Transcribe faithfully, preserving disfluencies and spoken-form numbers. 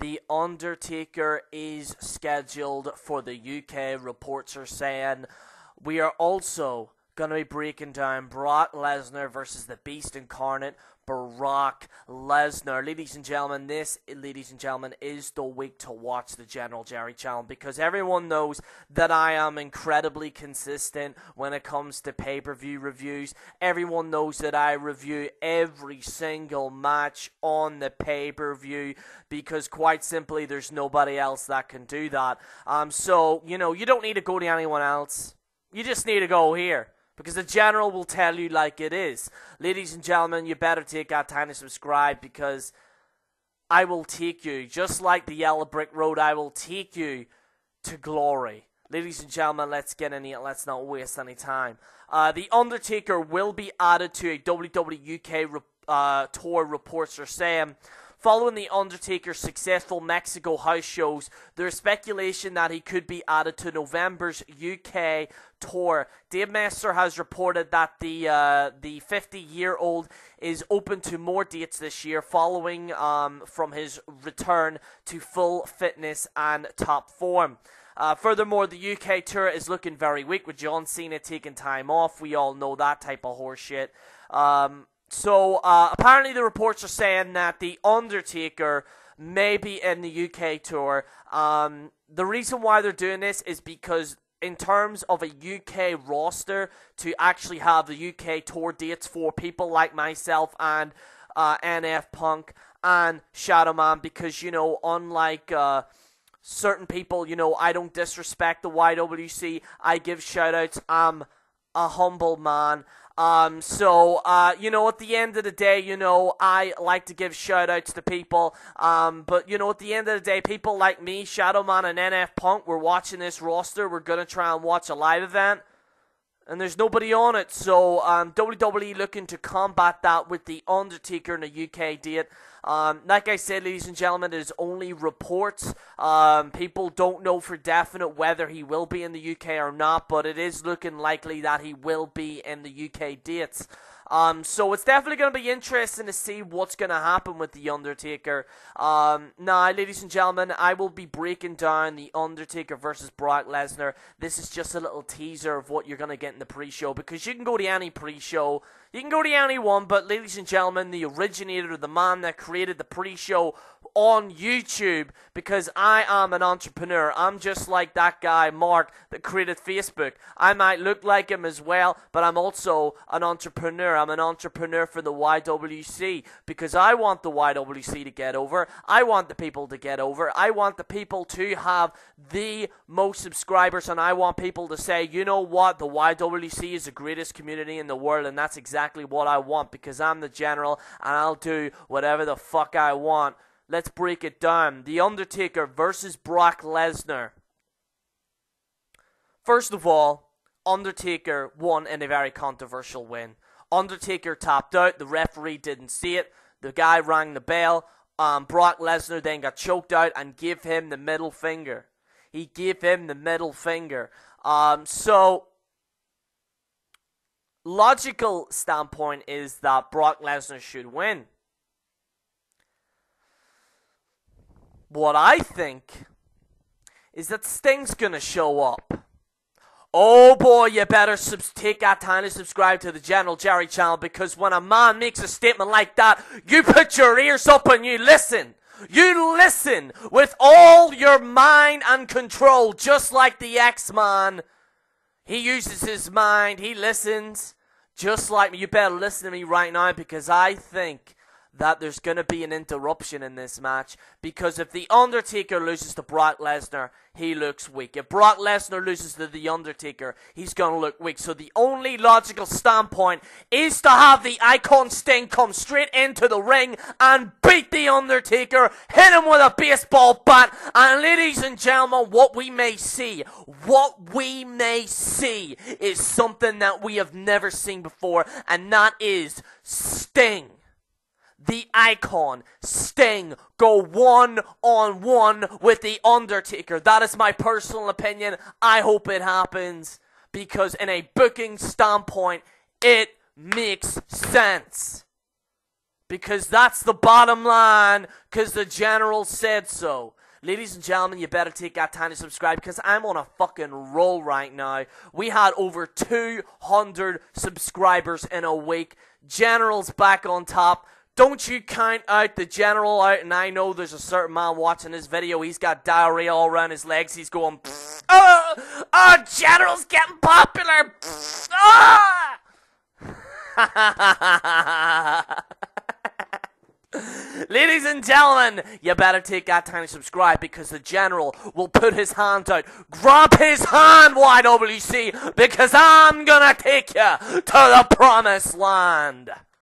The Undertaker is scheduled for the U K, reports are saying. We are also going to be breaking down Brock Lesnar versus the Beast Incarnate, Brock Lesnar. Ladies and gentlemen, this, ladies and gentlemen, is the week to watch the General Jerry Channel, because everyone knows that I am incredibly consistent when it comes to pay-per-view reviews. Everyone knows that I review every single match on the pay-per-view, because quite simply, there's nobody else that can do that. Um, so, you know, you don't need to go to anyone else. You just need to go here, because the General will tell you like it is. Ladies and gentlemen, you better take our time to subscribe, because I will take you, just like the Yellow Brick Road, I will take you to glory. Ladies and gentlemen, let's get in here. Let's not waste any time. Uh, the Undertaker will be added to a W W E U K re uh, tour, reports are saying. Following the Undertaker's successful Mexico house shows, there's speculation that he could be added to November's U K tour. Dave Messer has reported that the uh, the fifty-year-old is open to more dates this year, following um, from his return to full fitness and top form. Uh, furthermore, the U K tour is looking very weak, with John Cena taking time off. We all know that type of horseshit. Um... So, uh, apparently the reports are saying that The Undertaker may be in the U K tour. Um, the reason why they're doing this is because in terms of a U K roster, to actually have the U K tour dates for people like myself and uh, N F Punk and Shadow Man, because, you know, unlike... Uh, certain people, you know, I don't disrespect the Y W C. I give shout-outs. I'm a humble man. Um, so, uh, you know, at the end of the day, you know, I like to give shout-outs to people, um, but, you know, at the end of the day, people like me, Shadow Man and N F Punk, we're watching this roster, we're gonna try and watch a live event, and there's nobody on it, so, um, W W E looking to combat that with The Undertaker in the U K date. Um, like I said, ladies and gentlemen, it is only reports. Um, people don't know for definite whether he will be in the U K or not, but it is looking likely that he will be in the U K dates. Um, so it's definitely going to be interesting to see what's going to happen with The Undertaker. Um, now, ladies and gentlemen, I will be breaking down The Undertaker versus Brock Lesnar. This is just a little teaser of what you're going to get in the pre-show, because you can go to any pre-show, you can go to any one, but ladies and gentlemen, the originator, the man that created the pre-show on YouTube, because I am an entrepreneur. I'm just like that guy, Mark, that created Facebook. I might look like him as well, but I'm also an entrepreneur. I'm an entrepreneur for the Y W C, because I want the Y W C to get over. I want the people to get over. I want the people to have the most subscribers, and I want people to say, you know what, the Y W C is the greatest community in the world, and that's exactly what I want, because I'm the General, and I'll do whatever the fuck I want. Let's break it down. The Undertaker versus Brock Lesnar. First of all, Undertaker won in a very controversial win. Undertaker tapped out. The referee didn't see it. The guy rang the bell. Um, Brock Lesnar then got choked out and gave him the middle finger. He gave him the middle finger. Um, so... Logical standpoint is that Brock Lesnar should win. What I think is that Sting's going to show up. Oh boy, you better subs take our time to subscribe to the General Jerry Channel, because when a man makes a statement like that, you put your ears up and you listen. You listen with all your mind and control, just like the X-Man. He uses his mind, he listens, just like me. You better listen to me right now, because I think that there's going to be an interruption in this match, because if The Undertaker loses to Brock Lesnar, he looks weak. If Brock Lesnar loses to The Undertaker, he's going to look weak. So the only logical standpoint is to have the Icon Sting come straight into the ring and beat The Undertaker, hit him with a baseball bat, and ladies and gentlemen, what we may see, what we may see is something that we have never seen before, and that is Sting. The Icon Sting go one-on-one with The Undertaker. That is my personal opinion. I hope it happens, because in a booking standpoint, it makes sense. because that's the bottom line, because the general said so. Ladies and gentlemen, you better take that time to subscribe, because I'm on a fucking roll right now. We had over two hundred subscribers in a week. General's back on top. Don't you count out the general out, and I know there's a certain man watching this video. He's got diarrhea all around his legs. He's going, oh, oh, general's getting popular. Ah! Ladies and gentlemen, you better take that time to subscribe, because the general will put his hand out. Grab his hand, Y W C, because I'm gonna take you to the promised land.